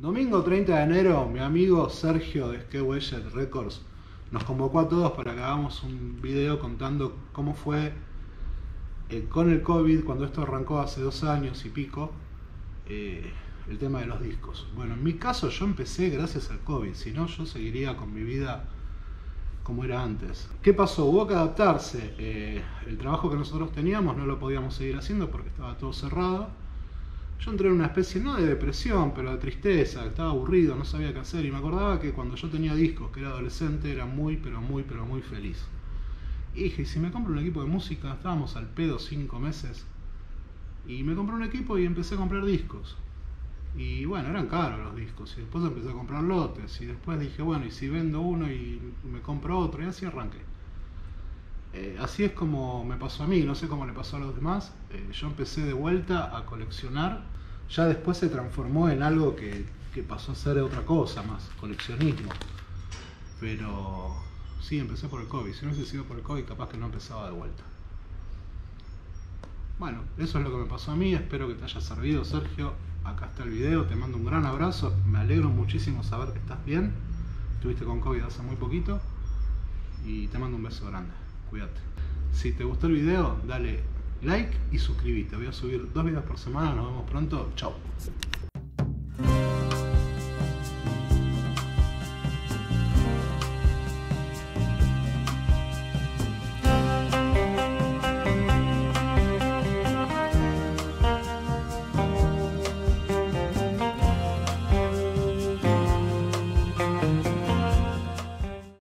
Domingo 30 de enero, mi amigo Sergio de Skewetjet Records nos convocó a todos para que hagamos un video contando cómo fue con el COVID, cuando esto arrancó hace 2 años y pico, el tema de los discos. Bueno, en mi caso yo empecé gracias al COVID, si no yo seguiría con mi vida como era antes. ¿Qué pasó? Hubo que adaptarse. El trabajo que nosotros teníamos no lo podíamos seguir haciendo porque estaba todo cerrado. Yo entré en una especie, no de depresión, pero de tristeza, estaba aburrido, no sabía qué hacer. Y me acordaba que cuando yo tenía discos, que era adolescente, era muy, pero muy, pero muy feliz. Y dije, si me compro un equipo de música, estábamos al pedo 5 meses. Y me compré un equipo y empecé a comprar discos. Y bueno, eran caros los discos. Y después empecé a comprar lotes. Y después dije, bueno, y si vendo uno y me compro otro. Y así arranqué. Así es como me pasó a mí, no sé cómo le pasó a los demás. Yo empecé de vuelta a coleccionar. Ya después se transformó en algo que pasó a ser otra cosa más, coleccionismo. Pero sí, empecé por el COVID. Si no hubiese sido por el COVID, capaz que no empezaba de vuelta. Bueno, eso es lo que me pasó a mí. Espero que te haya servido, Sergio. Acá está el video, te mando un gran abrazo. Me alegro muchísimo saber que estás bien. Estuviste con COVID hace muy poquito. Y te mando un beso grande. Cuídate. Si te gustó el video, dale like y suscríbete. Voy a subir 2 videos por semana. Nos vemos pronto. Chau.